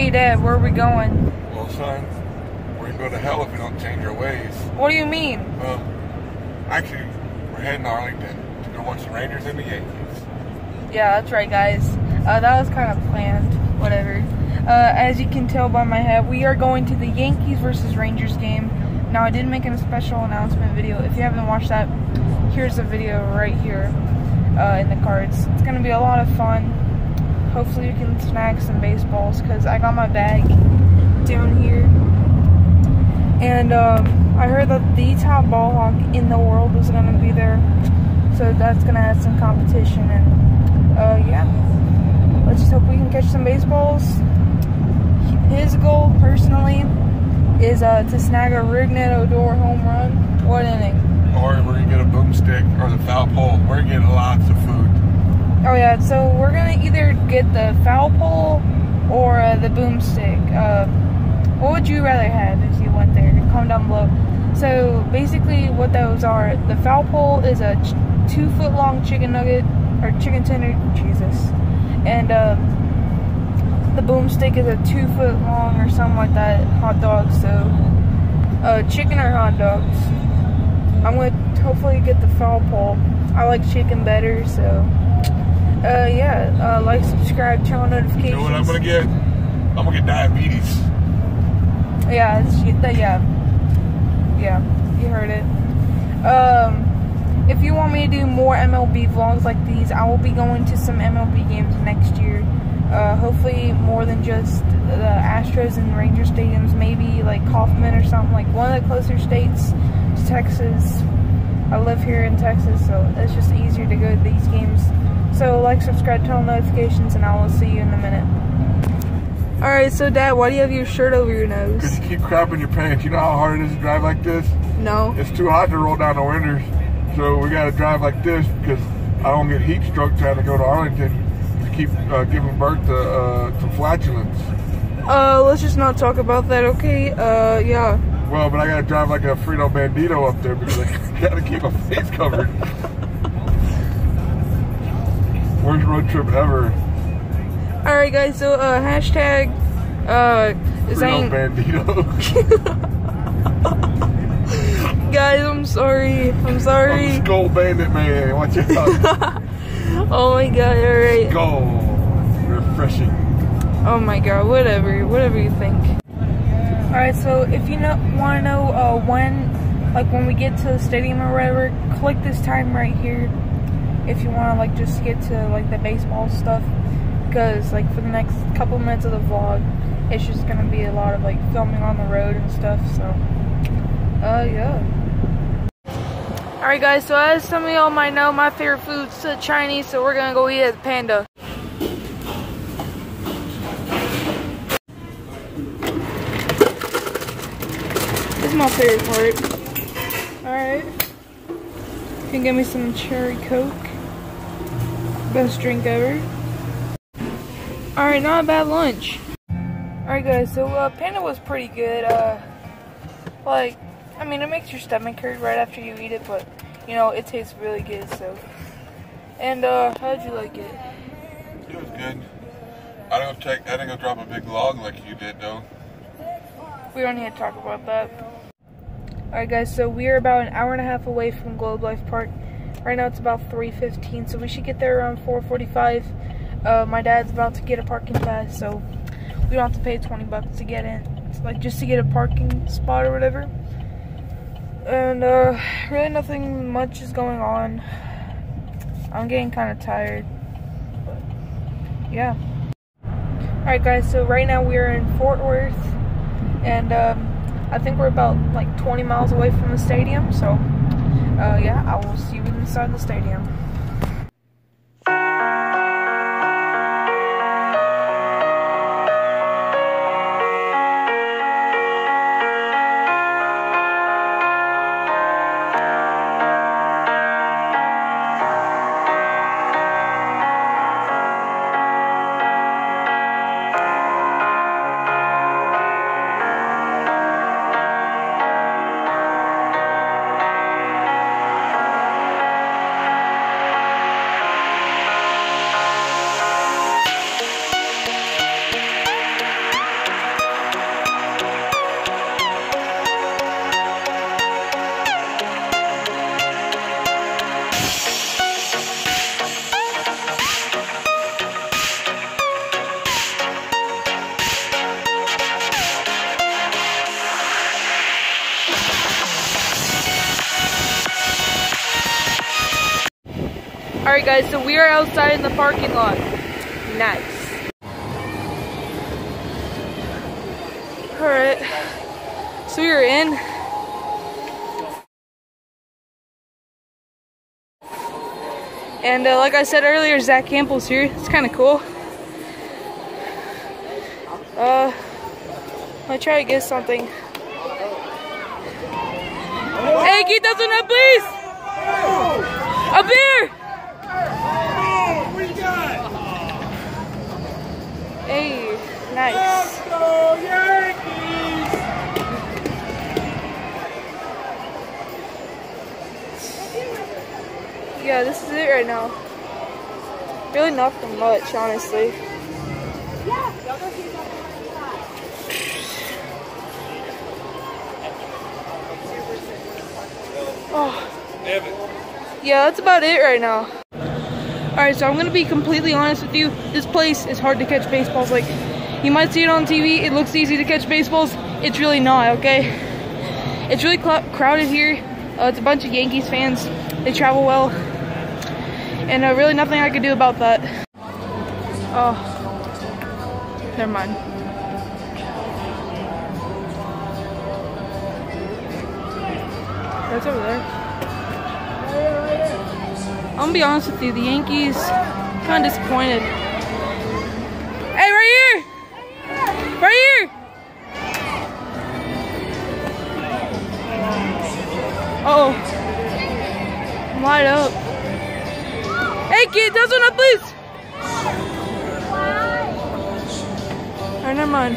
Hey Dad, where are we going? Well son, we're going to go to hell if we don't change our ways. What do you mean? Well, actually, we're heading to Arlington to go watch the Rangers and the Yankees. Yeah, that's right guys. That was kind of planned, whatever. As you can tell by my head, we are going to the Yankees versus Rangers game. Now I did make a special announcement video. If you haven't watched that, here's the video right here in the cards. It's going to be a lot of fun. Hopefully we can snag some baseballs because I got my bag down here. And I heard that the top ball hawk in the world was going to be there. So that's going to add some competition. And yeah, let's just hope we can catch some baseballs. His goal personally is to snag a Ryne Odor home run. What inning? Or we're going to get a boomstick or the foul pole. We're getting lots of food. Oh yeah, so we're going to either get the foul pole or the boomstick. What would you rather have if you went there? Comment down below. So basically what those are, the foul pole is a 2 foot long chicken nugget, or chicken tender, Jesus. And the boomstick is a 2 foot long or something like that hot dog, so chicken or hot dogs. I'm going to hopefully get the foul pole. I like chicken better, so yeah, like, subscribe, channel notifications. You know what I'm going to get? I'm going to get diabetes. Yeah, yeah, you heard it. If you want me to do more MLB vlogs like these, I will be going to some MLB games next year. Hopefully more than just the Astros and Ranger stadiums, maybe like Kauffman or something, like one of the closer states to Texas. I live here in Texas, so it's just easier to go to these games. So like, subscribe, turn on notifications, and I will see you in a minute. Alright, so Dad, why do you have your shirt over your nose? Because you keep crapping your pants. You know how hard it is to drive like this? No. It's too hot to roll down the winters, so we gotta drive like this because I don't get heat stroke trying to go to Arlington. Keep giving birth to flatulence. Let's just not talk about that, okay? Yeah. Well, but I gotta drive like a Frito Bandito up there because I gotta keep my face covered. Worst road trip ever. Alright guys, so hashtag Frito Bandito. Guys, I'm sorry. I'm sorry. I'm the Skull Bandit man. Watch out. Oh my god, alright. Go! Refreshing. Oh my god, whatever you think. Alright, so if you want to know when we get to the stadium or whatever, click this time right here if you want to just get to the baseball stuff, because for the next couple minutes of the vlog, it's just going to be a lot of filming on the road and stuff, so yeah. Alright guys, so as some of y'all might know, my favorite food's Chinese, so we're gonna go eat at the Panda. This is my favorite part. Alright. You can give me some cherry coke. Best drink ever. Alright, not a bad lunch. Alright guys, so Panda was pretty good. I mean, it makes your stomach hurt right after you eat it, but, you know, it tastes really good, so. And, how'd you like it? It was good. I didn't go drop a big log like you did, though. We don't need to talk about that. Alright, guys, so we are about an hour and a half away from Globe Life Park. Right now it's about 3:15, so we should get there around 4:45. My dad's about to get a parking pass, so we don't have to pay 20 bucks to get in. It's just to get a parking spot or whatever. And really nothing much is going on. I'm getting kind of tired, but yeah. Alright guys, so right now we're in Fort Worth, and I think we're about 20 miles away from the stadium, so yeah, I will see you inside the stadium. Alright guys, so we are outside in the parking lot. Nice. Alright, so we are in. And like I said earlier, Zach Campbell's here. It's kind of cool. I'll try to get something. Hey, get that one up, please! Up here! What do you got? Hey, nice. Let's go, Yankees! Yeah, this is it right now. Really not for much, honestly. Oh. Yeah, that's about it right now. Alright, so I'm going to be completely honest with you. This place is hard to catch baseballs. Like, you might see it on TV. It looks easy to catch baseballs. It's really not, okay? It's really crowded here. It's a bunch of Yankees fans. They travel well. And really nothing I could do about that. Oh. Never mind. That's over there. I'm gonna be honest with you, the Yankees, kind of disappointed. Hey, right here! Right here! Uh-oh. I'm wide up. Hey, kid, that's one up, please! Alright, never mind.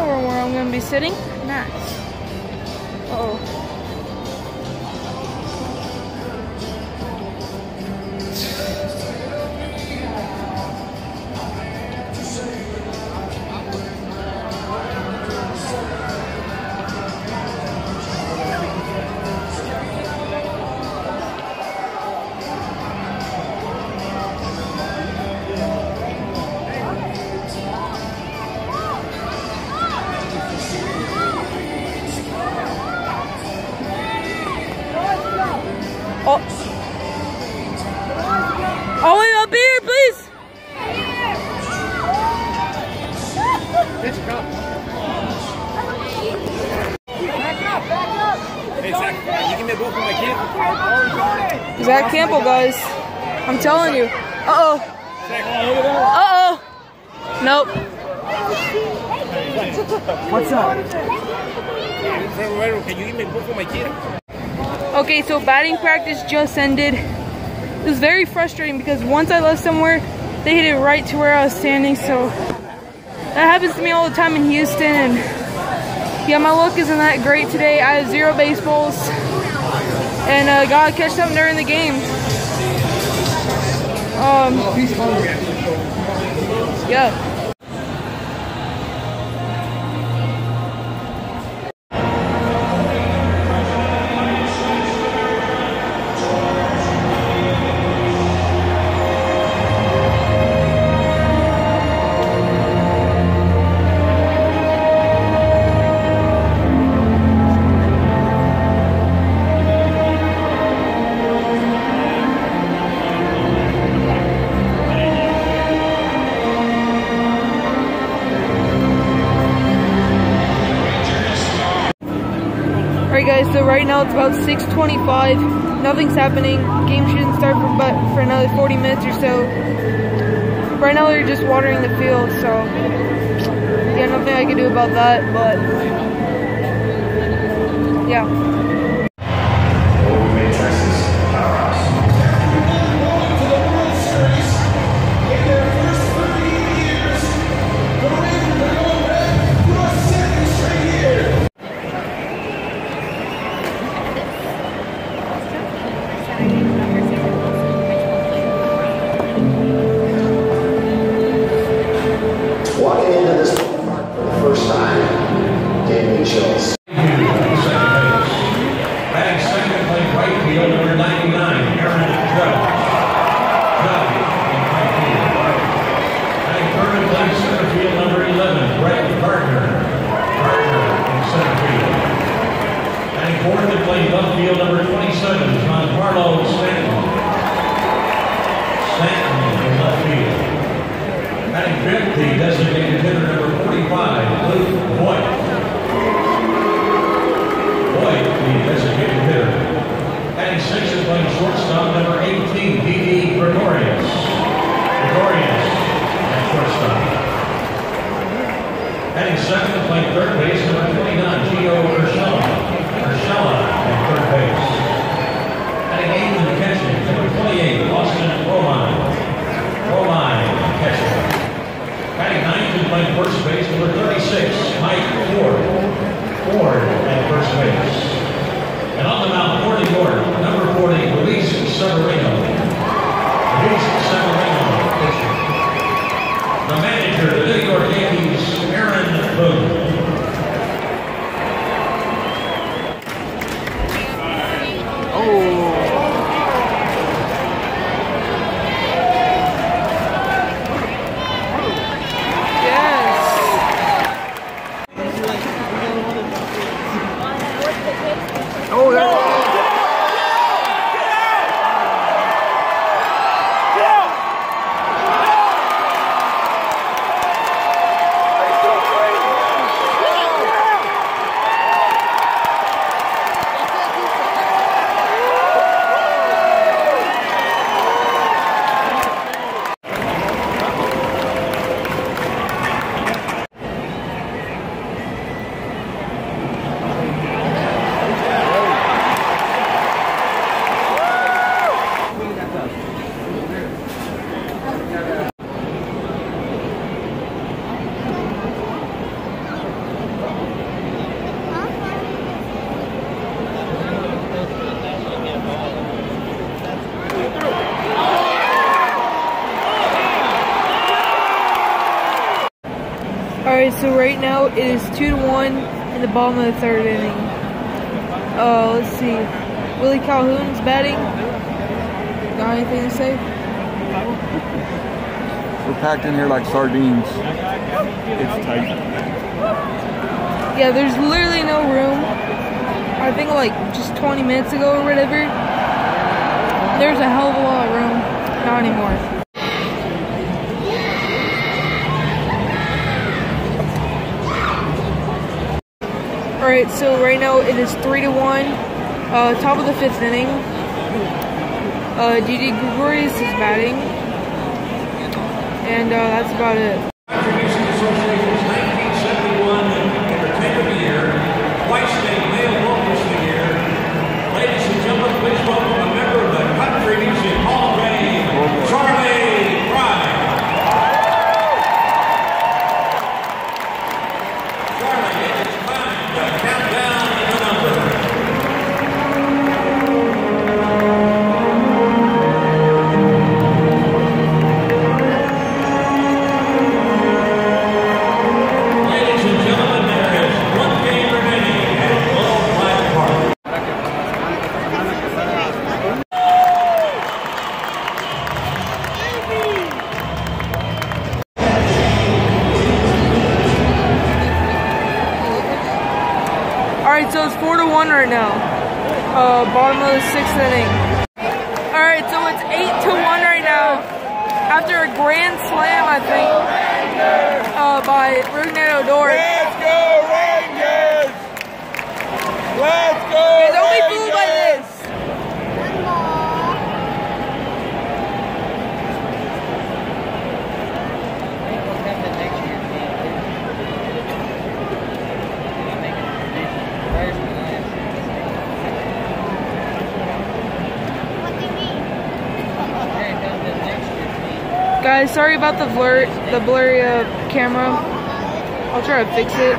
I'm gonna be sitting. Nice. Zach Campbell, guys. I'm telling you. Uh-oh. Uh-oh. Nope. What's up? Can you give me a book for my kid? Okay, so batting practice just ended. It was very frustrating because once I left somewhere, they hit it right to where I was standing, so that happens to me all the time in Houston, and yeah, my luck isn't that great today. I have 0 baseballs. And gotta catch something during the game. Yeah. So right now it's about 6:25. Nothing's happening. Game shouldn't start for another 40 minutes or so. Right now they're just watering the field, so yeah, nothing I can do about that. But yeah. 50, designated hitter number 45, Luke White. White, the designated hitter. Batting sixth, playing shortstop, number 18, GD Gregorius. Gregorius at shortstop. Batting second, playing third base, number 29, Gio Urshela. Urshela at third base. Batting eighth in the catching, number 28, Austin Romine. Romine catcher. Batting ninth and playing first base, number 36, Mike Ford. Ford at first base. And on the mound, 44, number 40, Luis Severino. Luis Severino pitcher. The manager of the New York Yankees, Aaron Boone. So right now it is 2-1 in the bottom of the third inning. Let's see. Willie Calhoun's batting. Got anything to say? We're packed in here like sardines. It's tight. Yeah, there's literally no room. I think like just 20 minutes ago or whatever, there's a hell of a lot of room. Not anymore. Alright, so right now it is 3-1, top of the fifth inning. GD Gregorius is batting, and that's about it. Guys, sorry about the blurry camera. I'll try to fix it.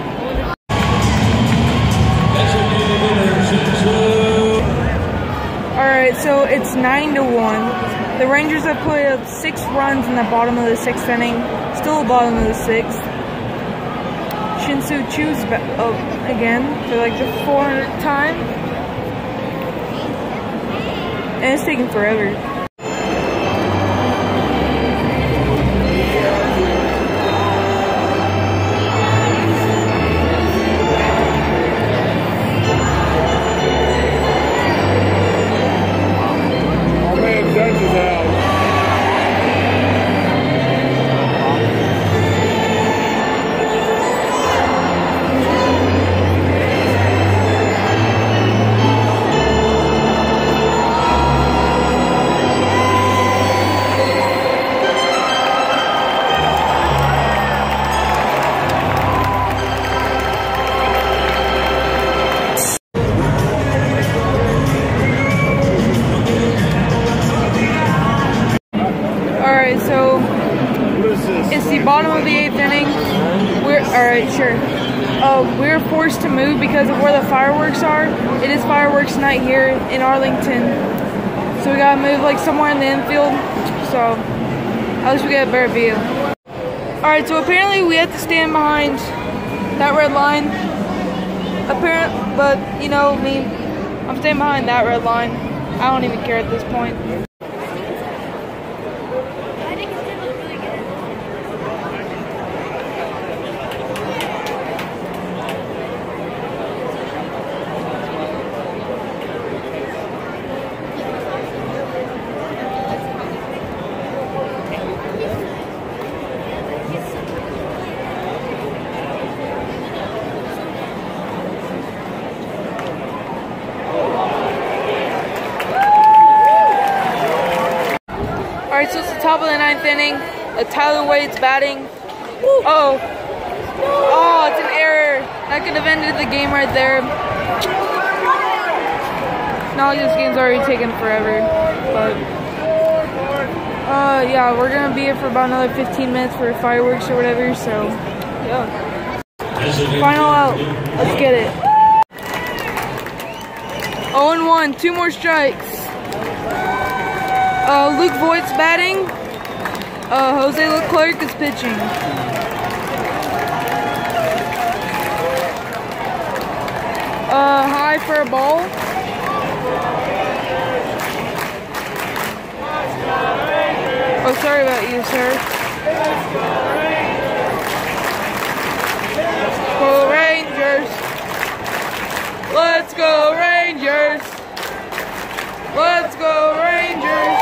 Alright, so it's 9-1. The Rangers have put up 6 runs in the bottom of the 6th inning. Still bottom of the 6th. Shinsu Chu's up again for like the 400th time. And it's taking forever. Alright, so it's the bottom of the 8th inning. We're forced to move because of where the fireworks are. It is fireworks night here in Arlington. So we gotta move like somewhere in the infield. So at least we get a better view. Alright, so apparently we have to stand behind that red line. But you know me, I'm staying behind that red line. I don't even care at this point. Top of the 9th inning, Tyler Wade's batting. Uh oh, oh, it's an error. That could have ended the game right there. No, this game's already taken forever. But yeah, we're gonna be here for about another 15 minutes for fireworks or whatever. So yeah, final out. Let's get it. 0-1, two more strikes. Luke Voigt's batting. Jose Leclerc is pitching. High for a ball. Oh, sorry about you, sir. Let's go Rangers. Let's go Rangers. Let's go Rangers.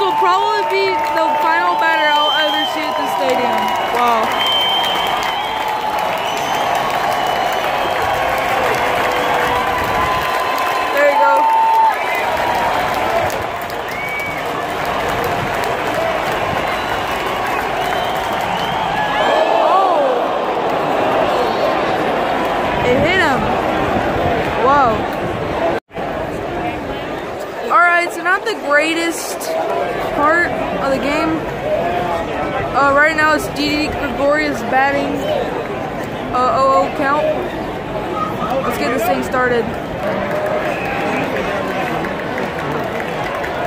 Will probably be the final batter I'll ever see at the stadium. Wow. There you go. Oh. It hit him. Wow. Alright, so not the greatest part of the game. Right now it's GD Gregorius batting. 0-0 count. Let's get this thing started.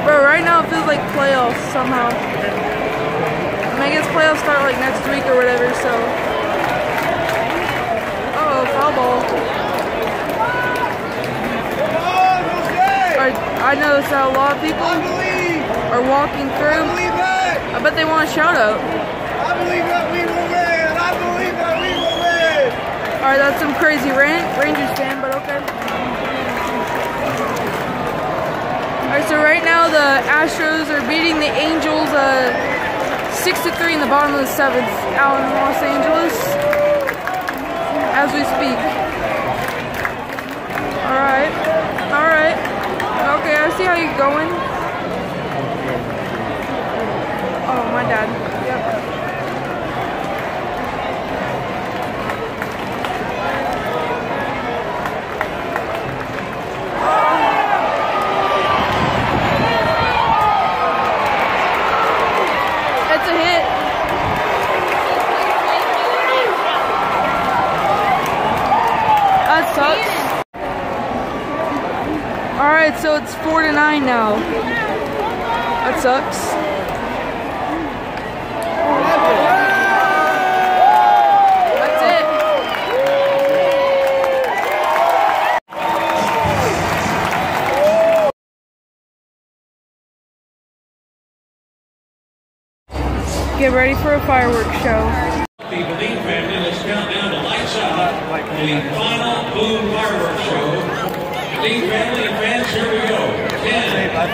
Bro, right now it feels like playoffs somehow. I mean, I guess playoffs start like next week or whatever, so. Uh-oh, foul ball. I noticed that a lot of people are walking through. I bet they want a shout out. I believe that we will win. I believe that we will win. Alright, that's some crazy rant. Rangers fan, but okay. Alright, so right now the Astros are beating the Angels 6-3 in the bottom of the 7th out in Los Angeles as we speak. Alright. Alright. Okay, I see how you're going. Oh, my dad. Yep. That's a hit. That sucks. Alright, so it's 4-9 now. That sucks. That's it. Get ready for a fireworks show. The Believe family, let's count down the lights out. The final Boom fireworks show. Believe family and fans, here we go. 10, 9,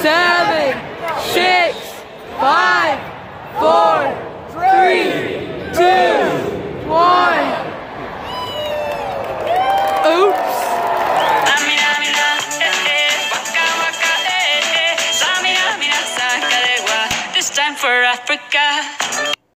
8, 7, 6, 5, 4, 3, 2, 1. Oops. This time for Africa.